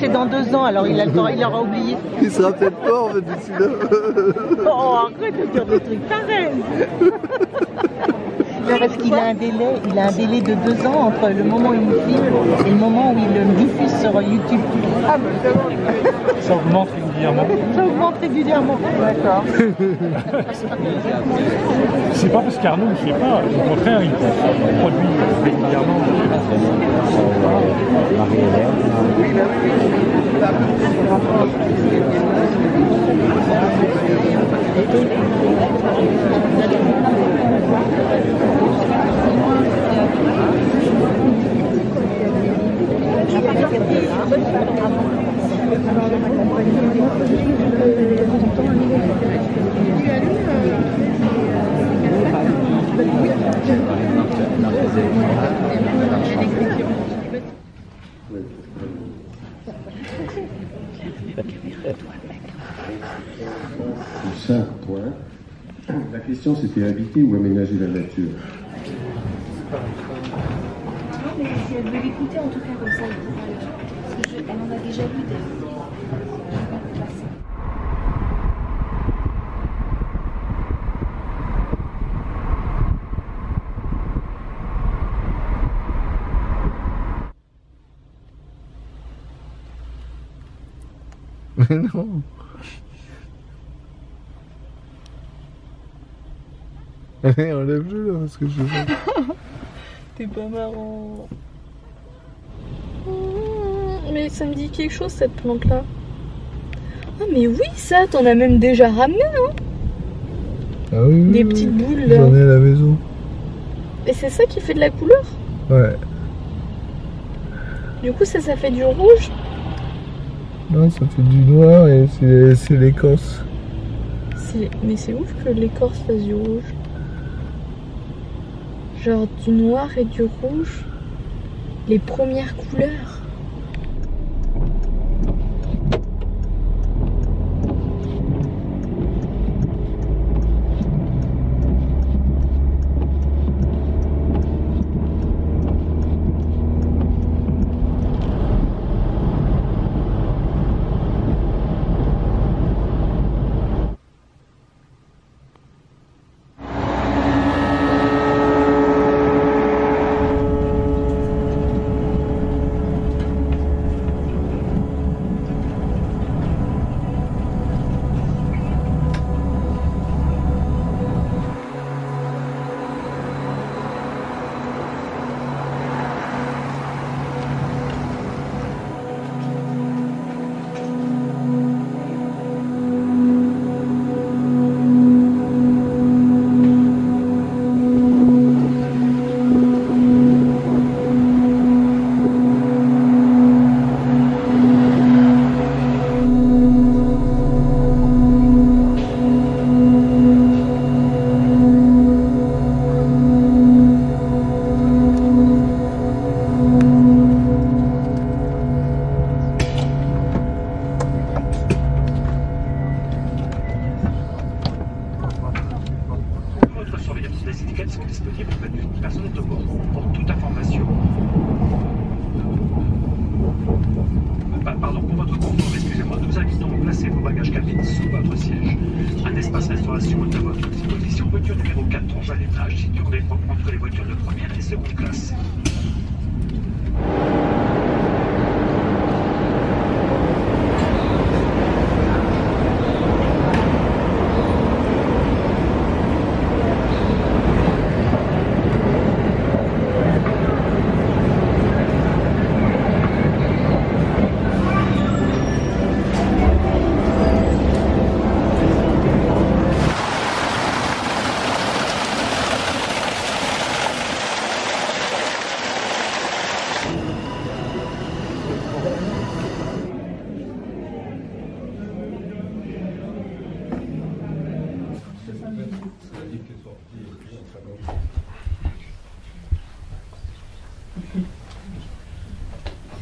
c'est dans 2 ans, alors il a le temps, il aura oublié. Il sera peut-être mort d'ici là. Oh, arrête de dire des trucs pareils. Parce qu'il a un délai, de 2 ans entre le moment où il me filme et le moment où il le diffuse sur YouTube. Ah, mais ça augmente régulièrement. Ça augmente régulièrement. D'accord. C'est pas parce qu'Arnaud ne fait pas, au contraire, il produit régulièrement. La question c'était habiter ou aménager la nature. Non, mais si elle veut l'écouter, en tout cas comme ça, parce que elle en a déjà vu des... Mais non. Allez, enlève-le là, parce que je fais. T'es pas marrant. Mais ça me dit quelque chose cette plante là. Ah mais oui, ça, t'en as même déjà ramené, non? Ah oui, oui. Des petites boules là. J'en ai à la maison. Et c'est ça qui fait de la couleur? Ouais. Du coup ça fait du rouge? Non, ça fait du noir et c'est l'écorce. Mais c'est ouf que l'écorce fasse du rouge. Genre du noir et du rouge. Les premières couleurs.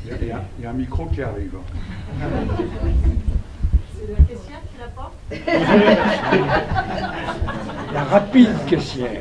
Il y a un micro qui arrive. C'est la caissière qui l'apporte. La rapide caissière.